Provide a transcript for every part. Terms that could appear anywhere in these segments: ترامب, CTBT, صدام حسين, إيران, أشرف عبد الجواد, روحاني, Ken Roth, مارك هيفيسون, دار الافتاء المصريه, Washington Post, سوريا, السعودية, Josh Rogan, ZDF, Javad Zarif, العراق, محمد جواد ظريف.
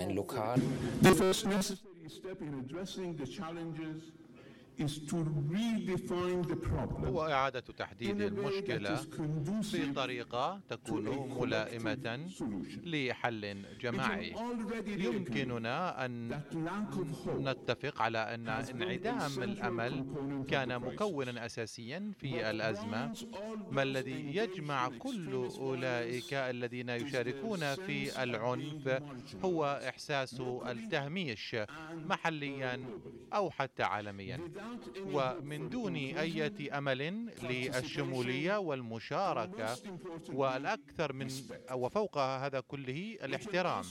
and local. The first necessary step in addressing the challenges is to redefine the problem. هو إعادة تحديد المشكلة بطريقة تكون ملائمة لحل جماعي. يمكننا أن نتفق على أن انعدام الأمل كان مكونا أساسيا في الأزمة. ما الذي يجمع كل أولئك الذين يشاركون في العنف هو إحساس التهميش محليا أو حتى عالميا. ومن دون أي أمل للشمولية والمشاركة والأكثر من وفوق هذا كله الاحترام،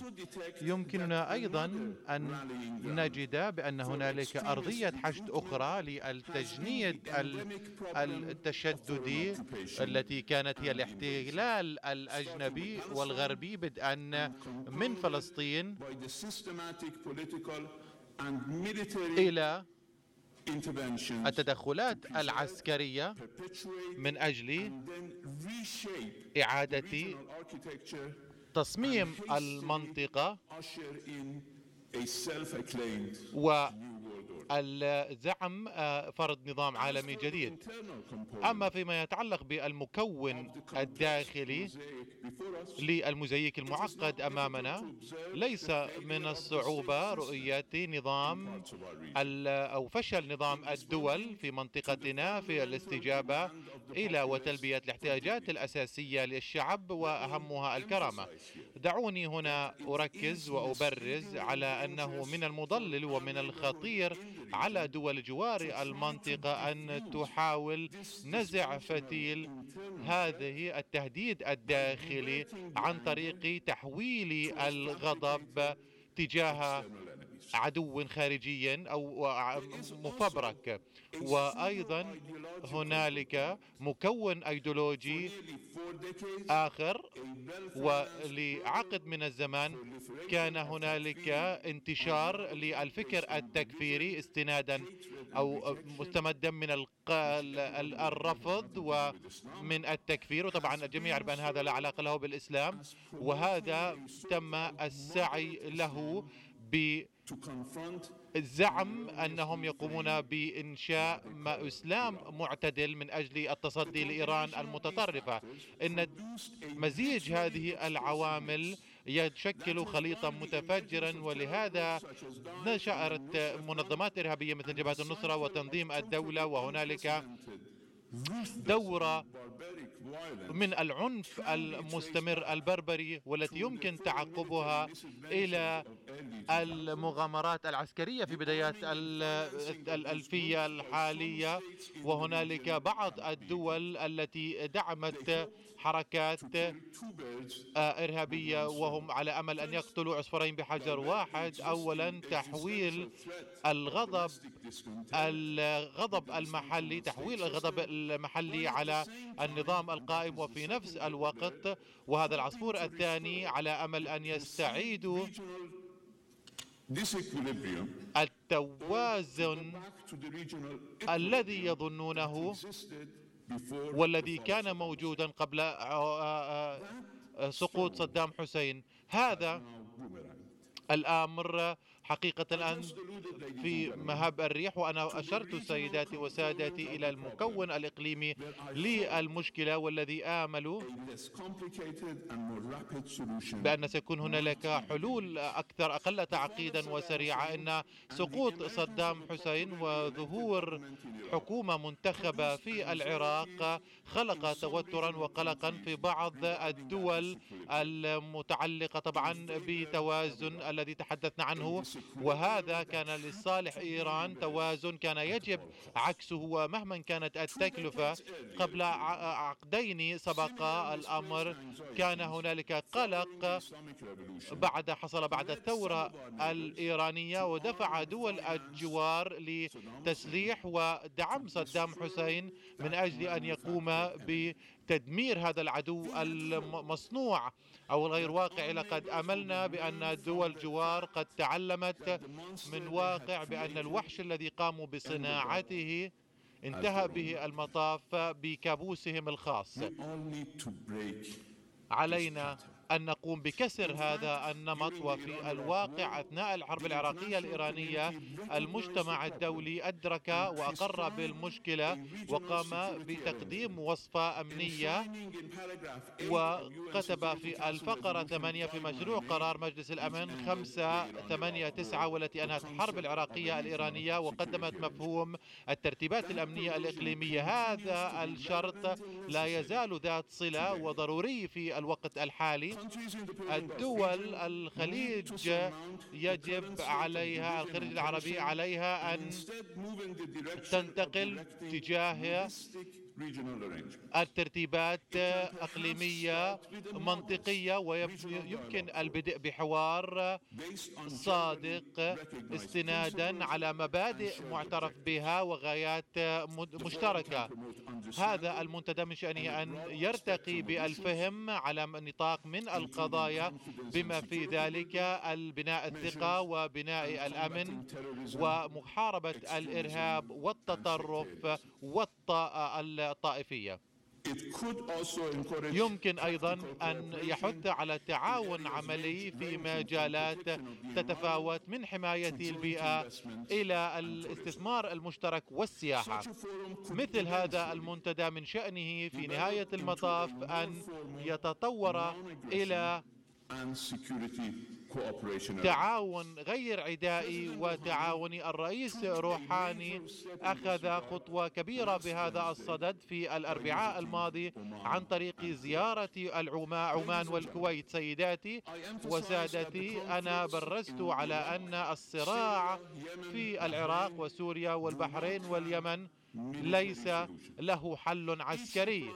يمكننا أيضا أن نجد بأن هنالك أرضية حشد أخرى للتجنيد التشددي التي كانت هي الاحتلال الأجنبي والغربي بدءا من فلسطين إلى التدخلات العسكرية من أجل إعادة تصميم المنطقة والزعم فرض نظام عالمي جديد. أما فيما يتعلق بالمكون الداخلي للموزايك المعقد أمامنا، ليس من الصعوبة رؤية نظام أو فشل نظام الدول في منطقتنا في الاستجابة إلى وتلبية الاحتياجات الأساسية للشعب وأهمها الكرامة. دعوني هنا أركز وأبرز على أنه من المضلل ومن الخطير على دول جوار المنطقة أن تحاول نزع فتيل هذه التهديد الداخلي عن طريق تحويل الغضب تجاه عدو خارجي أو مفبرك. وأيضا هنالك مكون أيديولوجي آخر، ولعقد من الزمان كان هنالك انتشار للفكر التكفيري استنادا أو مستمدا من الرفض ومن التكفير، وطبعا الجميع يعرف أن هذا لا علاقة له بالإسلام، وهذا تم السعي له بالزعم أنهم يقومون بإنشاء ما إسلام معتدل من أجل التصدي لإيران المتطرفة. إن مزيج هذه العوامل يشكل خليطا متفجرا، ولهذا نشأت منظمات إرهابية مثل جبهة النصرة وتنظيم الدولة، وهنالك دورة من العنف المستمر البربري والتي يمكن تعقبها إلى المغامرات العسكرية في بدايات الألفية الحالية. وهنالك بعض الدول التي دعمت حركات إرهابية وهم على أمل أن يقتلوا عصفورين بحجر واحد. أولا تحويل الغضب المحلي على النظام القائم، وفي نفس الوقت وهذا العصفور الثاني على أمل أن يستعيدوا التوازن الذي يظنونه والذي كان موجودا قبل سقوط صدام حسين. هذا الأمر حقيقة الآن في مهب الريح. وأنا أشرت سيداتي وسادتي إلى المكون الإقليمي للمشكلة، والذي آمل بأن سيكون هنالك حلول أكثر أقل تعقيدا وسريعة. إن سقوط صدام حسين وظهور حكومة منتخبة في العراق خلق توترا وقلقا في بعض الدول المتعلقة طبعا بتوازن الذي تحدثنا عنه، وهذا كان لصالح إيران. توازن كان يجب عكسه ومهما كانت التكلفة. قبل عقدين سبقا الأمر كان هنالك قلق حصل بعد الثورة الإيرانية، ودفع دول الجوار لتسليح ودعم صدام حسين من أجل أن يقوم بتدمير هذا العدو المصنوع أو غير واقع. لقد أملنا بأن دول جوار قد تعلمت من واقع بأن الوحش الذي قاموا بصناعته انتهى به المطاف بكابوسهم الخاص. علينا أن نقوم بكسر هذا النمط. وفي الواقع أثناء الحرب العراقية الإيرانية المجتمع الدولي أدرك وأقر بالمشكلة وقام بتقديم وصفة أمنية، وكتب في الفقرة 8 في مشروع قرار مجلس الأمن 589 والتي أنهت الحرب العراقية الإيرانية وقدمت مفهوم الترتيبات الأمنية الإقليمية. هذا الشرط لا يزال ذات صلة وضروري في الوقت الحالي. الدول الخليج يجب عليها، الخليج العربي عليها أن تنتقل تجاه الترتيبات أقليمية منطقية، ويمكن البدء بحوار صادق استنادا على مبادئ معترف بها وغايات مشتركة. هذا المنتدى من شأنه أن يرتقي بالفهم على نطاق من القضايا بما في ذلك البناء الثقة وبناء الأمن ومحاربة الإرهاب والتطرف والطائفية. يمكن أيضا أن يحث على تعاون عملي في مجالات تتفاوت من حماية البيئة إلى الاستثمار المشترك والسياحة. مثل هذا المنتدى من شأنه في نهاية المطاف أن يتطور إلى تعاون غير عدائي وتعاوني. الرئيس روحاني أخذ خطوة كبيرة بهذا الصدد في الأربعاء الماضي عن طريق زيارة عمان والكويت. سيداتي وسادتي، أنا برزت على أن الصراع في العراق وسوريا والبحرين واليمن ليس له حل عسكري،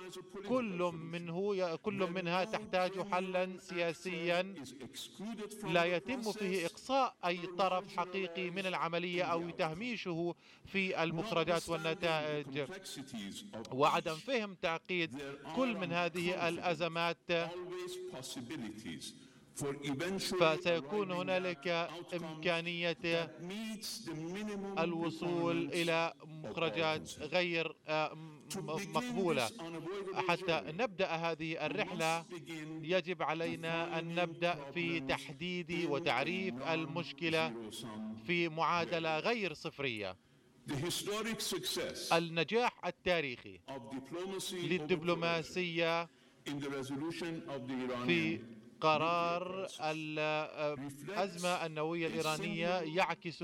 كل منها تحتاج حلا سياسيا لا يتم فيه إقصاء أي طرف حقيقي من العملية أو تهميشه في المخرجات والنتائج. وعدم فهم تعقيد كل من هذه الأزمات فسيكون هنالك إمكانية الوصول إلى مخرجات غير مقبولة. حتى نبدأ هذه الرحلة يجب علينا أن نبدأ في تحديد وتعريف المشكلة في معادلة غير صفرية. النجاح التاريخي للدبلوماسية في قرار الأزمة النووية الإيرانية يعكس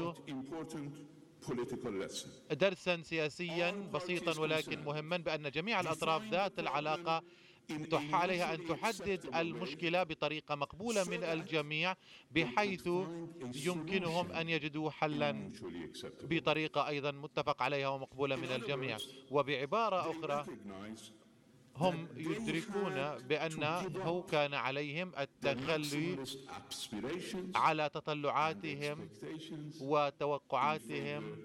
درسا سياسيا بسيطا ولكن مهما، بأن جميع الأطراف ذات العلاقة عليها أن تحدد المشكلة بطريقة مقبولة من الجميع بحيث يمكنهم أن يجدوا حلا بطريقة أيضا متفق عليها ومقبولة من الجميع. وبعبارة أخرى هم يدركون بأنه كان عليهم التخلي على تطلعاتهم وتوقعاتهم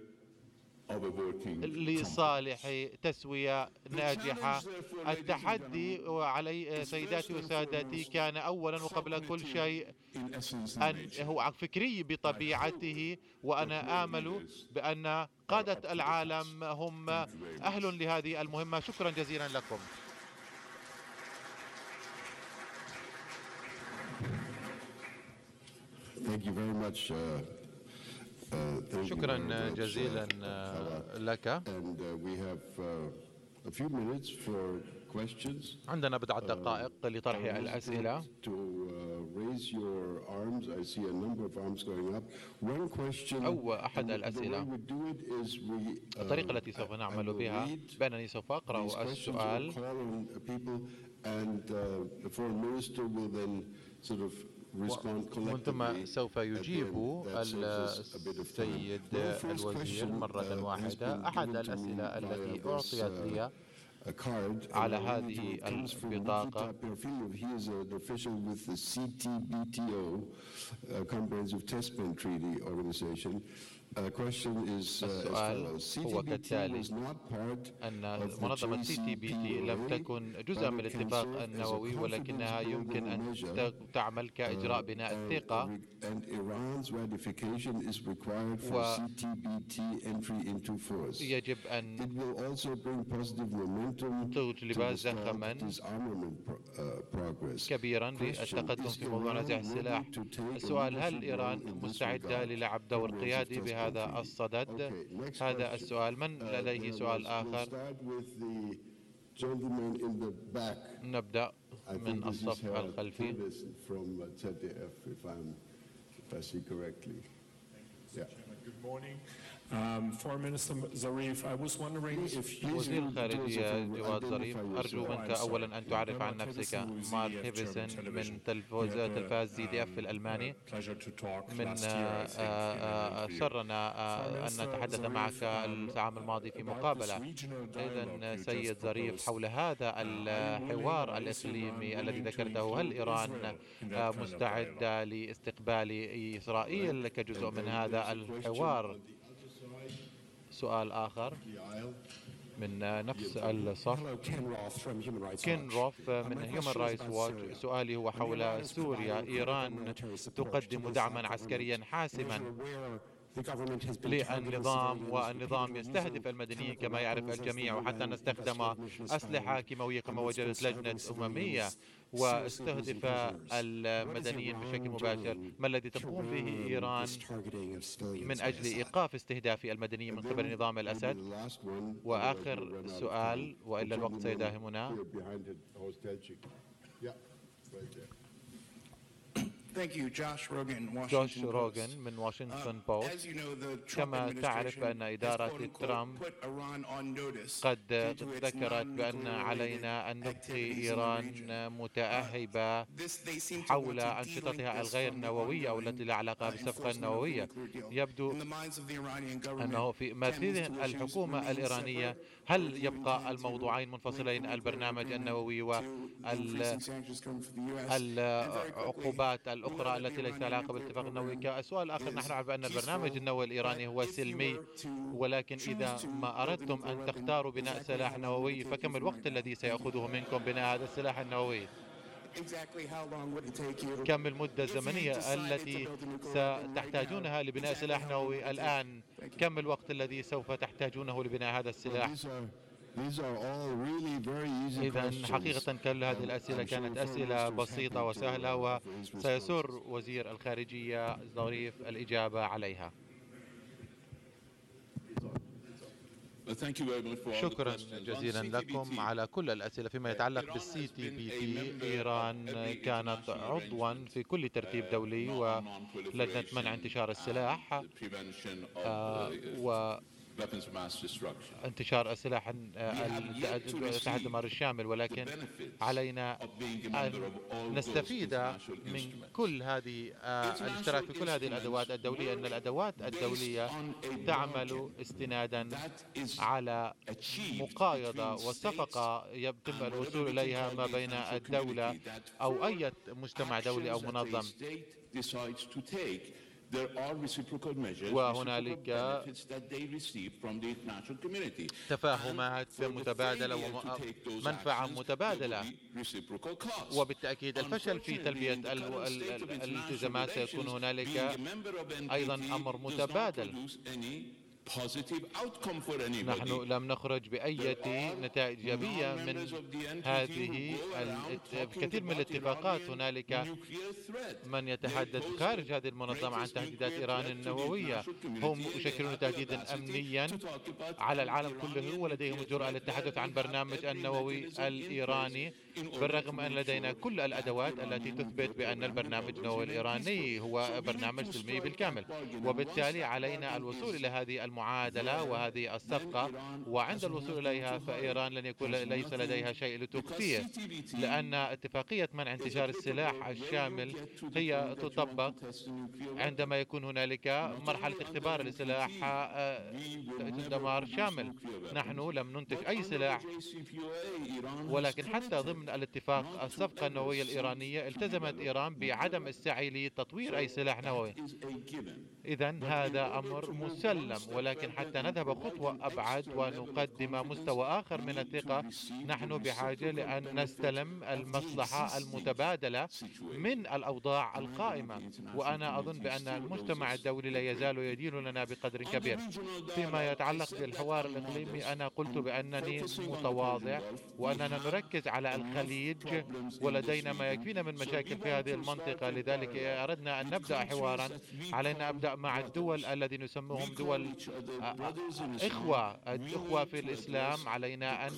لصالح تسوية ناجحة. التحدي علي سيداتي وسادتي كان أولا وقبل كل شيء أن هو فكري بطبيعته، وأنا آمل بأن قادة العالم هم أهل لهذه المهمة. شكرا جزيلا لكم. شكرا جزيلا لك. عندنا بضع دقائق لطرح الأسئلة. أو أحد الأسئلة، الطريقة التي سوف نعمل بها بأنني سوف أقرأ السؤال ومن ثم سوف يجيب السيد الوزير مرة واحدة. أحد الأسئلة التي أعطيت لي على هذه البطاقة السؤال هو كالتالي: أن منظمة CTBT لم تكن جزءا من الاتفاق النووي ولكنها يمكن أن تعمل كإجراء بناء الثقة، ويجب أن توجد لباس زخما كبيرا للتقدم في موضوع نزاع السلاح. السؤال: هل إيران مستعدة للعب دور قيادي بهذا الصدد؟ هذا السؤال. من لديه سؤال آخر؟ نبدأ من الصف الخلفي. Foreign Minister Zarif, I was wondering if you وزير الخارجية جواد ظريف، أرجو منك أولاً أن تعرف عن نفسك. مارك هيفيسون من تلفاز ZDF الألماني. من سرنا أن نتحدث معك العام الماضي في مقابلة. إذن سيد ظريف، حول هذا الحوار الإقليمي الذي ذكرته، هل إيران مستعدة لاستقبال إسرائيل كجزء من هذا الحوار؟ سؤال آخر من نفس الصف. كين روث من هيومن رايتس ووتش. سؤالي هو حول سوريا. إيران تقدم دعما عسكريا حاسما للنظام، والنظام يستهدف المدنيين كما يعرف الجميع، وحتى أن استخدم أسلحة كيماوية كما وجدت لجنة أممية واستهدف المدنيين بشكل مباشر. ما الذي تقوم به إيران من أجل إيقاف استهداف المدنيين من قبل نظام الأسد؟ وآخر سؤال وإلا الوقت سيداهمنا. Thank you, Josh Rogan من واشنطن بوست. كما تعرف أن إدارة ترامب قد ذكرت بأن علينا أن نبقي إيران متأهبة حول أنشطتها الغير نووية أو التي لا علاقة بالصفقة النووية. يبدو أنه في مثل الحكومة الإيرانية، هل يبقى الموضوعين منفصلين، البرنامج النووي والعقوبات الأخرى التي ليس علاقة بالاتفاق النووي؟ كسؤال آخر، نحن نعرف أن البرنامج النووي الإيراني هو سلمي، ولكن إذا ما أردتم أن تختاروا بناء سلاح نووي، فكم الوقت الذي سيأخذه منكم بناء هذا السلاح النووي؟ كم المدة الزمنية التي ستحتاجونها لبناء سلاح نووي الآن؟ كم الوقت الذي سوف تحتاجونه لبناء هذا السلاح؟ إذن حقيقة كل هذه الأسئلة كانت أسئلة بسيطة وسهلة، وسيسر وزير الخارجية ظريف الإجابة عليها. شكرا جزيلا لكم على كل الأسئلة. فيما يتعلق بالسي تي بي تي، إيران كانت عضوا في كل ترتيب دولي ولجنة منع انتشار السلاح و انتشار السلاح تحت دمار الشامل، ولكن علينا أن نستفيد من كل هذه الاشتراك في كل هذه الأدوات الدولية. أن الأدوات الدولية تعمل استنادا على مقايضة وصفقة يتم الوصول إليها ما بين الدولة أو أي مجتمع دولي أو منظم، وهنالك تفاهمات متبادلة ومنفعة متبادلة. وبالتأكيد الفشل في تلبية الالتزامات سيكون هنالك أيضا أمر متبادل. نحن لم نخرج بأي نتائج إيجابية من هذه الكثير من الاتفاقات. هنالك من يتحدث خارج هذه المنظمة عن تهديدات إيران النووية. هم يشكلون تهديدا أمنيا على العالم كله، ولديهم الجرأة للتحدث عن برنامج النووي الإيراني، بالرغم أن لدينا كل الأدوات التي تثبت بأن البرنامج النووي الإيراني هو برنامج سلمي بالكامل. وبالتالي علينا الوصول إلى هذه المعادلة وهذه الصفقة، وعند الوصول إليها فإيران لن يكون ليس لديها شيء لتخفيه، لأن اتفاقية منع انتشار السلاح الشامل هي تطبق عندما يكون هنالك مرحلة اختبار لسلاح دمار شامل. نحن لم ننتج أي سلاح، ولكن حتى ضمن ضمن الاتفاق الصفقة النووية الإيرانية التزمت إيران بعدم السعي لتطوير أي سلاح نووي. إذن هذا أمر مسلم، ولكن حتى نذهب خطوة أبعد ونقدم مستوى آخر من الثقة، نحن بحاجة لأن نستلم المصلحة المتبادلة من الأوضاع القائمة، وأنا أظن بأن المجتمع الدولي لا يزال يدين لنا بقدر كبير. فيما يتعلق بالحوار الإقليمي، أنا قلت بأنني متواضع وأننا نركز على الخليج ولدينا ما يكفينا من مشاكل في هذه المنطقة، لذلك أردنا أن نبدأ حوارا علينا أبدأ مع الدول التي نسميهم دول إخوة في الإسلام، علينا أن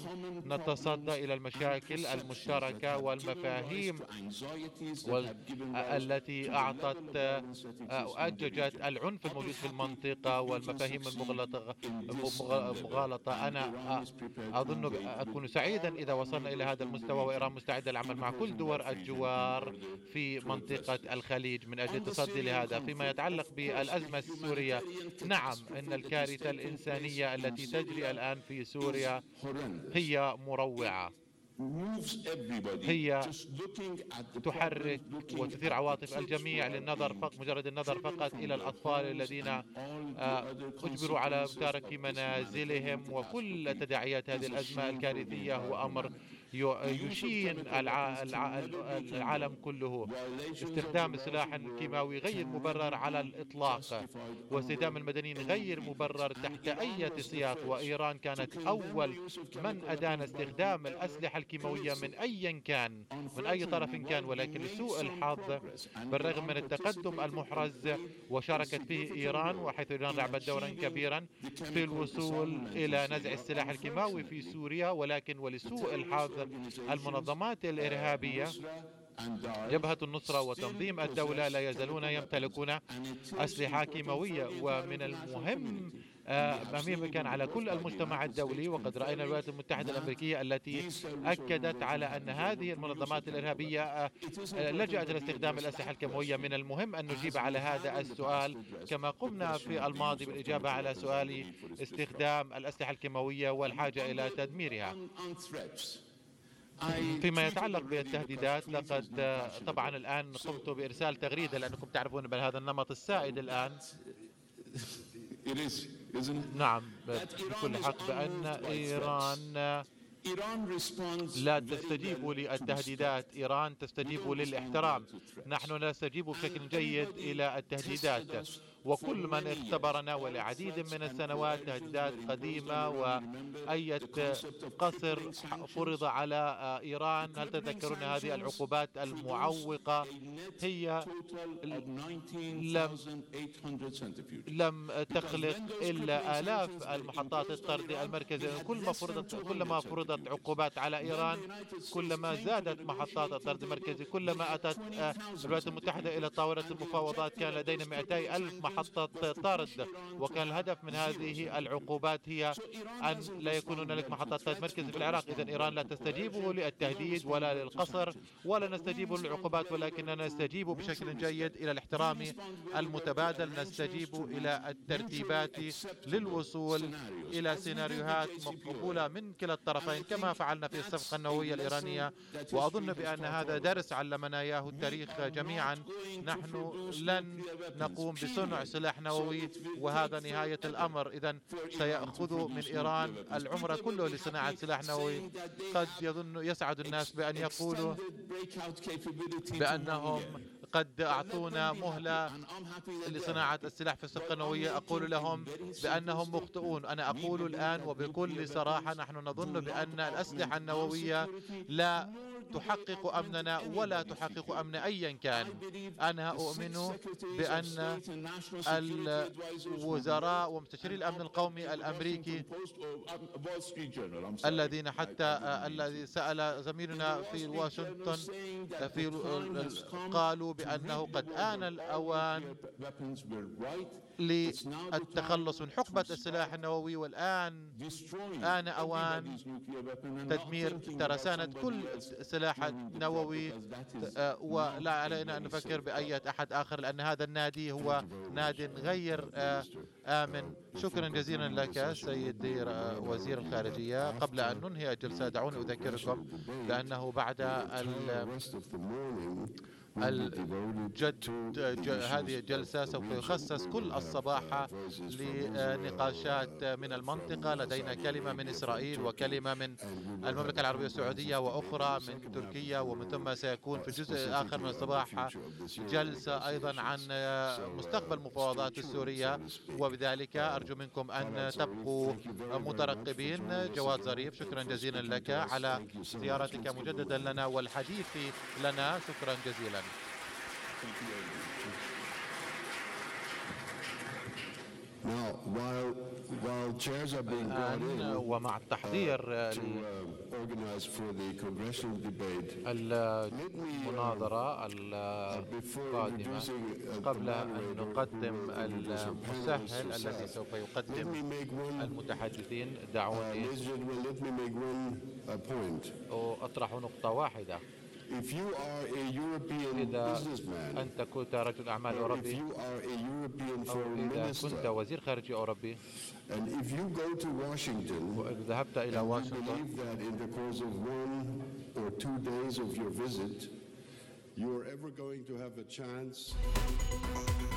نتصدى إلى المشاكل المشتركة والمفاهيم التي أعطت أججت العنف الموجود في المنطقة والمفاهيم المغالطة. أنا أظن أكون سعيدا إذا وصلنا إلى هذا المستوى، وإيران مستعدة للعمل مع كل دول الجوار في منطقة الخليج من أجل التصدي لهذا. فيما يتعلق بالأزمة السورية، نعم إن الكارثة الإنسانية التي تجري الآن في سوريا هي مروعة، هي تحرك وتثير عواطف الجميع للنظر مجرد النظر فقط إلى الأطفال الذين أجبروا على ترك منازلهم، وكل تداعيات هذه الأزمة الكارثية هو أمر يشين العالم كله. استخدام السلاح الكيماوي غير مبرر على الإطلاق، واستخدام المدنيين غير مبرر تحت أي سياق، وإيران كانت أول من أدان استخدام الأسلحة الكيماوية من أي كان، من أي طرف كان، ولكن لسوء الحظ بالرغم من التقدم المحرز وشاركت فيه إيران، وحيث إيران لعبت دورا كبيرا في الوصول إلى نزع السلاح الكيماوي في سوريا، ولكن ولسوء الحظ المنظمات الإرهابية جبهة النصرة وتنظيم الدولة لا يزالون يمتلكون أسلحة كيماوية. ومن المهم أمين كان على كل المجتمع الدولي، وقد رأينا الولايات المتحدة الأمريكية التي أكدت على أن هذه المنظمات الإرهابية لجأت إلى استخدام الأسلحة الكيماوية. من المهم أن نجيب على هذا السؤال كما قمنا في الماضي بالإجابة على سؤال استخدام الأسلحة الكيماوية والحاجة إلى تدميرها. فيما يتعلق بالتهديدات، لقد طبعا الآن قمت بإرسال تغريدة، لأنكم تعرفون بهذا النمط السائد الآن. نعم بكل حق بأن إيران لا تستجيب للتهديدات، إيران تستجيب للاحترام. نحن لا نستجيب بشكل جيد إلى التهديدات، وكل من اختبرنا ولعديد من السنوات تهديدات قديمة وأي قصر فرض على إيران. هل تتذكرون هذه العقوبات المعوقة؟ هي لم تخلق إلا آلاف المحطات الطرد المركزية. كلما فرضت عقوبات على إيران، كلما زادت محطات الطرد المركزي. كلما أتت الولايات المتحدة إلى طاولة المفاوضات كان لدينا 200,000 محطة طرد، وكان الهدف من هذه العقوبات هي أن لا يكون هناك محطات طرد مركزي في العراق. إذن إيران لا تستجيب للتهديد ولا للقصر ولا نستجيب للعقوبات، ولكننا نستجيب بشكل جيد إلى الاحترام المتبادل، نستجيب إلى الترتيبات للوصول إلى سيناريوهات مقبولة من كلا الطرفين كما فعلنا في الصفقة النووية الإيرانية. وأظن بأن هذا درس علمنا إياه التاريخ جميعا، نحن لن نقوم بصنع سلاح نووي وهذا نهاية الأمر. إذن سيأخذ من إيران العمر كله لصناعة سلاح نووي. قد يسعد الناس بأن يقولوا بأنهم قد أعطونا مهلة لصناعة السلاح في الصفقة النووية، أقول لهم بأنهم مخطئون. أنا أقول الآن وبكل صراحة، نحن نظن بأن الأسلحة النووية لا تحقق أمننا ولا تحقق أمن أيا كان. أنا أؤمن بأن الوزراء ومستشاري الأمن القومي الأمريكي الذين حتى الذي سأل زميلنا في واشنطن قالوا بأنه قد آن الأوان للتخلص من حقبة السلاح النووي، والآن آن أوان تدمير ترسانة كل سلاح نووي، ولا علينا أن نفكر بأي أحد آخر، لأن هذا النادي هو ناد غير آمن. شكرا جزيلا لك سيدي وزير الخارجية. قبل أن ننهي الجلسة دعوني أذكركم بأنه بعد هذه الجلسة سوف يخصص كل الصباحة لنقاشات من المنطقة. لدينا كلمة من إسرائيل وكلمة من المملكة العربية السعودية وأخرى من تركيا، ومن ثم سيكون في الجزء الآخر من الصباحة جلسة أيضا عن مستقبل المفاوضات السورية. وبذلك أرجو منكم أن تبقوا مترقبين. جواد ظريف شكرا جزيلا لك على زيارتك مجددا لنا والحديث لنا، شكرا جزيلا. ومع التحضير المناظرة القادمة، قبل أن نقدم المسهل الذي سوف يقدم المتحدثين، دعوني أطرح نقطة واحدة. إذا أنت كنت رجل أعمال أوروبي، أو إذا كنت وزير خارجي أوروبي، وإذا ذهبت إلى واشنطن،